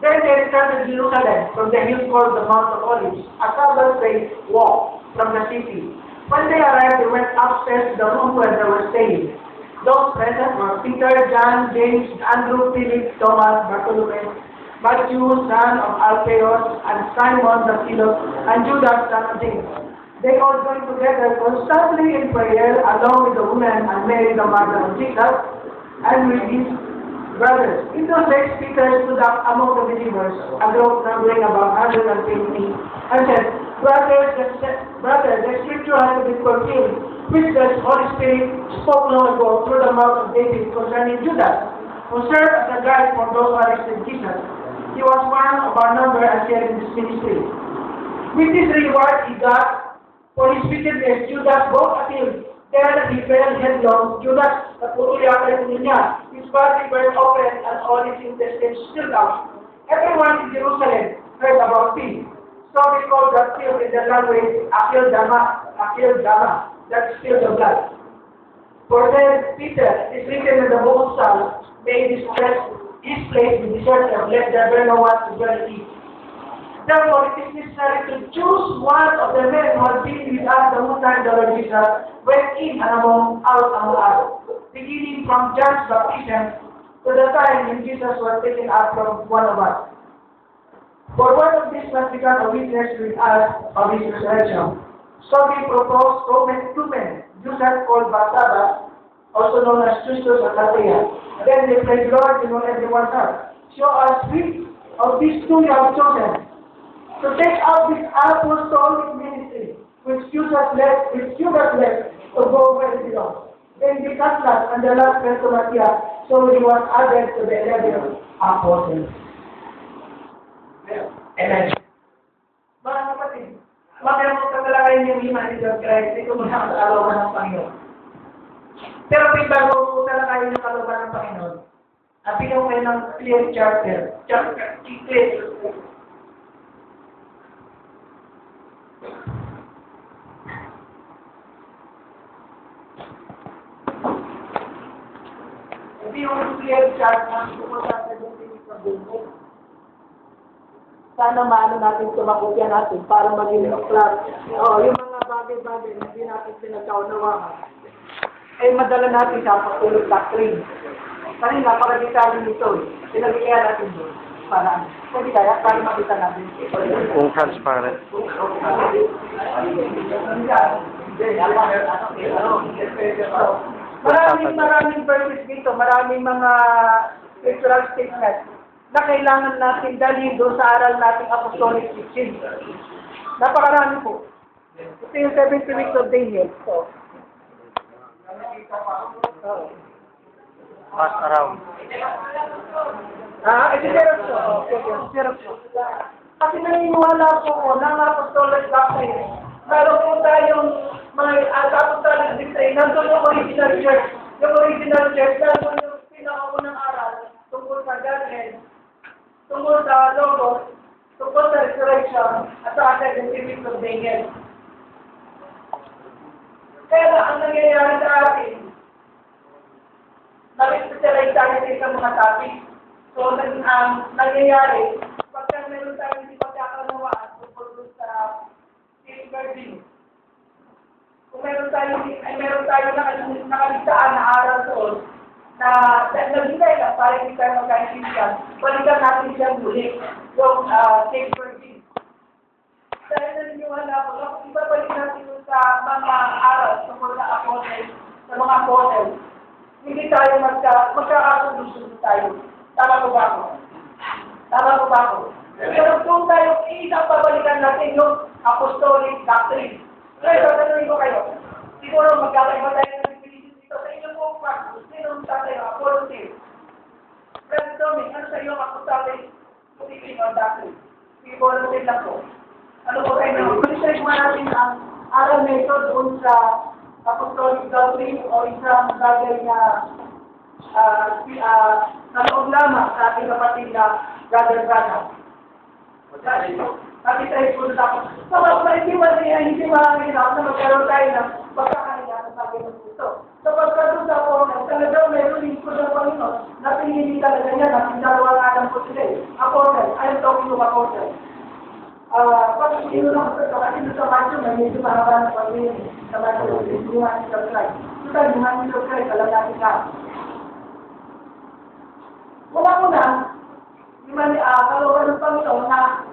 Then they returned to Jerusalem from the hill called the Mount of Olives, a seven-day walk from the city. When they arrived, they went upstairs to the room where they were staying. Those present were Peter, John, James, Andrew, Philip, Thomas, Bartholomew, Matthew, son of Alphaeus, and Simon the Zealot, and Judas, son of James. They all joined together constantly in prayer along with the woman and Mary the mother of Jesus and with his brothers. In those days, Peter stood up among the believers, a group numbering about 150, and said, Brothers, the scripture has been fulfilled, which the Holy Spirit spoke long ago through the mouth of David concerning Judas, who served as a guide for those who arrested Jesus. He was one of our number and shared in his ministry. With this reward, he got for his wickedness, Judas both appealed. There he fell headlong. Judas, the purulyakan niya, his body burned open and all his intestines spilled out. Everyone in Jerusalem heard about him. So we call that field in the language Akil Dama, that spilled the blood. For then Peter is written in the book of Psalms, may his place be deserted, let there be no one to dwell in it. Therefore, it is necessary to choose one of the men who had been with us the whole time the Lord Jesus went in and out among us, beginning from John's baptism to the time when Jesus was taken up from one of us. For one of these must become a witness with us of his resurrection. So we propose two men, Judas called Barsabbas, also known as Justus and Thaddeus. Then they prayed, Lord, you know everyone's heart. Show us which of these two you have chosen. To take up this apostolic ministry, which Judas left, to go where it belongs. Then the Cutlass and the last person of Matthias, so he was added to the 11 apostles. Amen. Mga kapatid, magandang katalakayan yung humanity of Christ, ito muna ang kalaban ng Panginoon. Pero pag bago katalakayan yung kalaban ng Panginoon, Nabigyan kayo ng clear charter. Charter, clear. Hindi yung clear charter pumunta sa dito sa Google. Sana maano natin sumakopya natin para maging class. Oo, yung mga bagay-bagay na hindi natin pinagkaunawahan, ay madala natin sa pagtulog sa train. Kasi napaka-detalye nito eh. Pinagkaya natin doon. Para, pwede kaya? Para makita natin. Kung transparent. Maraming verses dito. Maraming mga scriptural statements na kailangan natin dalhin doon sa aral nating apostolic teaching. Napakarami po. Ito yung 7th week of Daniel. So, pass around. Ito seryoso. Kasi naniniwala po ko ng apostolic doctrine. Meron po tayong mga apostolic doctrine. Nandun yung original church. Yung original church, nandun yung pinakaunang aral tungkol sa Godhead, tungkol sa Logos, tungkol sa resurrection, at sa academic of Daniel. Kaya ang nangyayari sa atin, nag-specialize tayo sa isang mga topic. So, nangyayari, pagka meron tayo hindi pagkakalawaan, tungkol sa safeguarding. Kung meron tayo nakalistaan na aral doon, na nag-inay lang para hindi tayo magkaintindihan, balikan natin siyang muli, yung safeguarding. Dahil naniniwala ko, ibabalik natin sa mga aral tungkol na apostle, sa mga apostle. Hindi tayo magkakasunod tayo. Tama ko ba ako? Pero kung tayo, iisapabalikan natin yung apostolic doctrine. Kaya, tanungin ko kayo. Siguro magkakaiba tayo ng religion dito. Sa inyo po, Marcos, sinong sa tayo, apostolic. Friend Tommy, ano sa iyong apostolic? Putipin ang doctrine. Ivolutin lang po. Ano po kayo? Pag-share mo natin ang aral nito doon sa apostolic doctrine o isang bagay na naloob lamang sa ating kapatid na brother Branham. Kasi tayo punod ako. So, maitiwan niya, hindi maraming ako na magkaroon tayo ng pagkakaya sa bagay ng puso. So, pagkatulog ako, talaga meron din ko ng Panginoon na pinili talaga niya na pinalawa nga ng posible. Apostle, I'm talking to apostle. Pag ino na ako sa kasi sa macho, may medyo mahaba na pag-inig. Sama sa buhay ng Christ. Ito ay buhay ng Christ, alam natin ka. Una-una, kalawar ng Panginoon na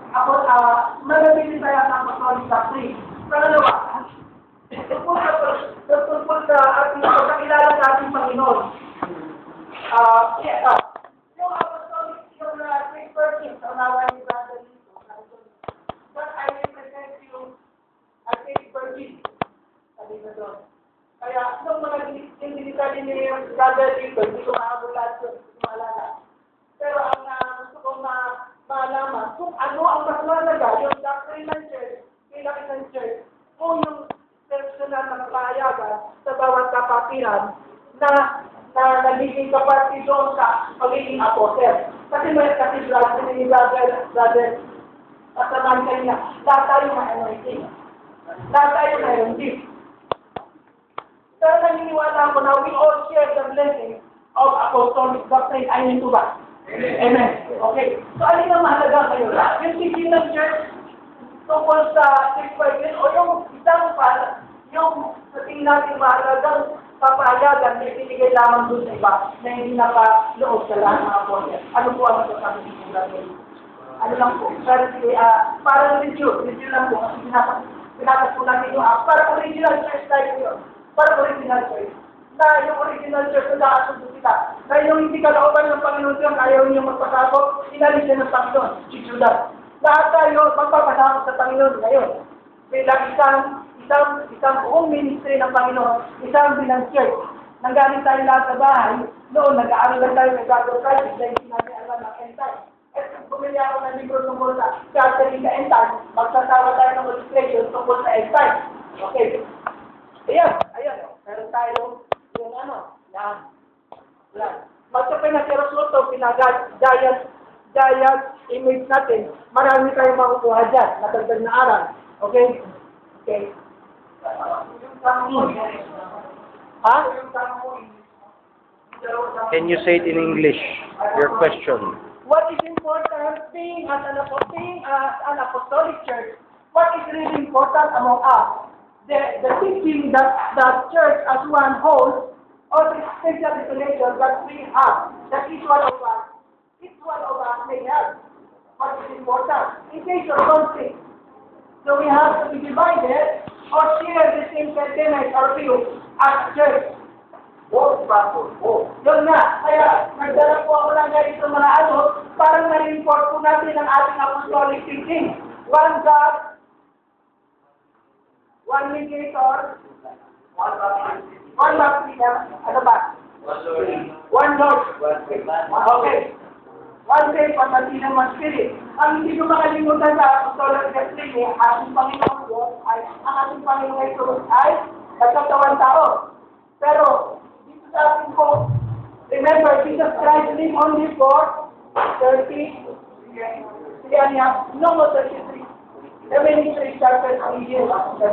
nagabili tayo ng apostolic doctrine. Pangalawa, tungkol sa ating pagkakilala sa ating Panginoon. Yung apostolic, yung great person, sa unawa ni Brother Lito, but I represent you as a person. Kaya nung mga dinitali niya yung brother dito, hindi ko maabot lahat yun, hindi ko maalala. Pero ang gusto kong maalaman, kung ano ang mas malaga, yung doctrine ng church, pinakit ng church, kung yung personal na paayagan sa bawat kapatiran na nagiging kapatid doon sa pagiging apostle. Kasi may katibrado ni brother, kasamahan kanya, lahat tayo ma-anointing. Lahat tayo ma-anointing. Pero naniniwala ko na we all share the blessing of apostolic doctrine. Ayun ito ba? Amen. Okay. So, alin ang mahalaga kayo? Yung teaching ng church tungkol sa 6-5 o yung isang para, yung sa tingin natin mahalagang papayagan na ibinigay lamang doon sa iba na hindi na pa loob sa lahat ng apostles. Ano po ang masasabi ng natin? Ano lang po? Parang review lang po. Kasi pinatas po natin yung act. Parang original church tayo yun. Para original church. Na yung original church na nakasundo kita. Na yung hindi kalooban ng Panginoon siyang ayaw niyong magpasabot, inalis niya ng Panginoon. Chichuda. Lahat tayo magpapasabot sa Panginoon ngayon. May isang buong ministry ng Panginoon, isang bilang church. Nanggaling tayo lahat sa bahay, noon nag-aaral lang tayo, nag-aaral tayo, dahil sinabi alam ng end time. At bumili ako ng libro tungkol sa chartering na end time, magsasawa tayo ng illustration tungkol sa end time. Okay. Ayan, meron tayo yung na Magkapay na si Rosoto, pinag-diet image natin. Marami tayong makukuha dyan, natagdag na aral. Okay? Okay. Ha? Can you say it in English? Your question. What is important being as an apostolic church? What is really important among us? The teaching that the church as one holds, or the special revelation that we have, that each one of us may have. What is important? In case of conflict, so we have to be divided or share the same sentiment or view as church. Both. Yun na. Kaya nagdala po ako ng ganito mga parang na-report po natin ang ating apostolic teaching. One God, one mediator, one baptism, ano ba? One Lord. Okay. One faith, one baptism, one spirit. Ang hindi ko makalimutan sa apostolic teaching ay ang ating Panginoon ay nagkatawan tao. Pero sabi ko, remember, Jesus Christ lived only for 33 years. Every ministry started a year after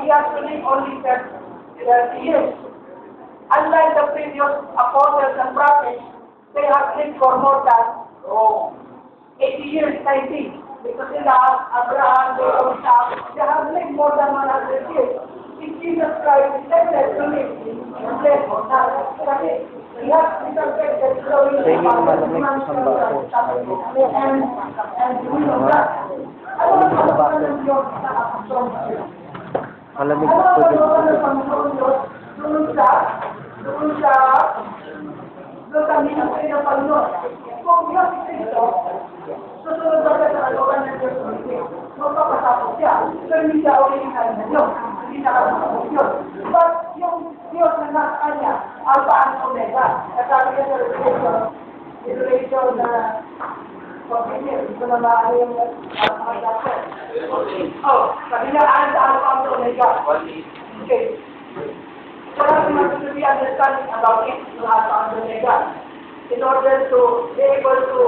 he has to live only 30 years. Unlike the previous apostles and prophets, they have lived for more than 80 years, 90. Because in Abraham, they have lived more than 100 years. If Jesus Christ accepted to live in the place of God, he has accepted glory in the and we know that. I don't know. But yung Diyos na nasa kanya, Alpha and Omega, nasabi niya sa revelation na pag-inip, ito na maaari yung pag-inip. Sabi niya, Alpha and Omega. Okay. Parang naman to be understanding about it, yung Alpha and Omega, in order to be able to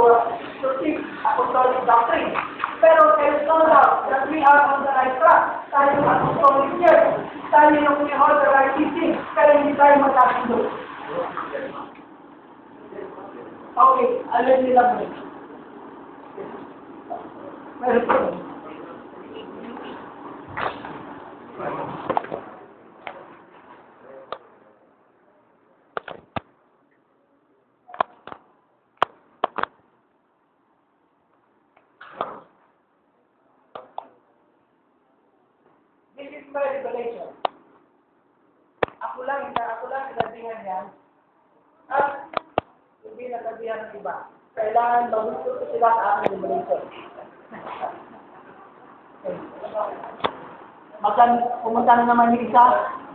teach apostolic doctrine. Pero there is no doubt that we are on the right track. Tayo ang apostolic church. Tayo yung we hold the right teaching. Pero hindi tayo matapos. Okay, alin nila mo. Meron po. Revelation. Ako lang inabihan yan. At hindi natabihan ng iba. Kailangan magusto sila sa aking revelation. Pumunta na naman yung isa.